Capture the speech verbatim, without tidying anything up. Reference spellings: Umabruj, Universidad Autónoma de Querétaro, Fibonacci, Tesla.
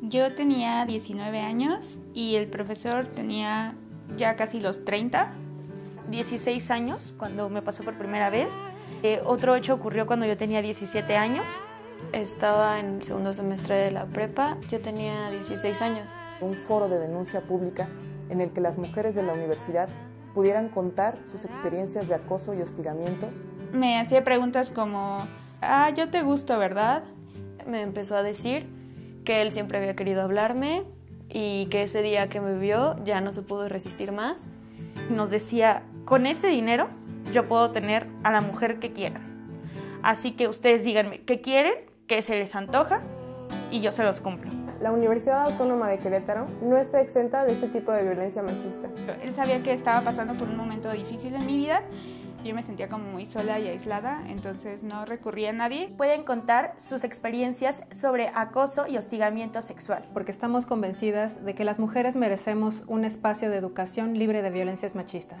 Yo tenía diecinueve años y el profesor tenía ya casi los treinta. dieciséis años cuando me pasó por primera vez. Eh, otro hecho ocurrió cuando yo tenía diecisiete años. Estaba en el segundo semestre de la prepa, yo tenía dieciséis años. Un foro de denuncia pública en el que las mujeres de la universidad pudieran contar sus experiencias de acoso y hostigamiento. Me hacía preguntas como, ah, yo te gusto, ¿verdad? Me empezó a decir que él siempre había querido hablarme y que ese día que me vio ya no se pudo resistir más. Nos decía, con ese dinero yo puedo tener a la mujer que quiera. Así que ustedes díganme qué quieren, qué se les antoja y yo se los cumplo. La Universidad Autónoma de Querétaro no está exenta de este tipo de violencia machista. Él sabía que estaba pasando por un momento difícil en mi vida. Yo me sentía como muy sola y aislada, entonces no recurría a nadie. Pueden contar sus experiencias sobre acoso y hostigamiento sexual. Porque estamos convencidas de que las mujeres merecemos un espacio de educación libre de violencias machistas.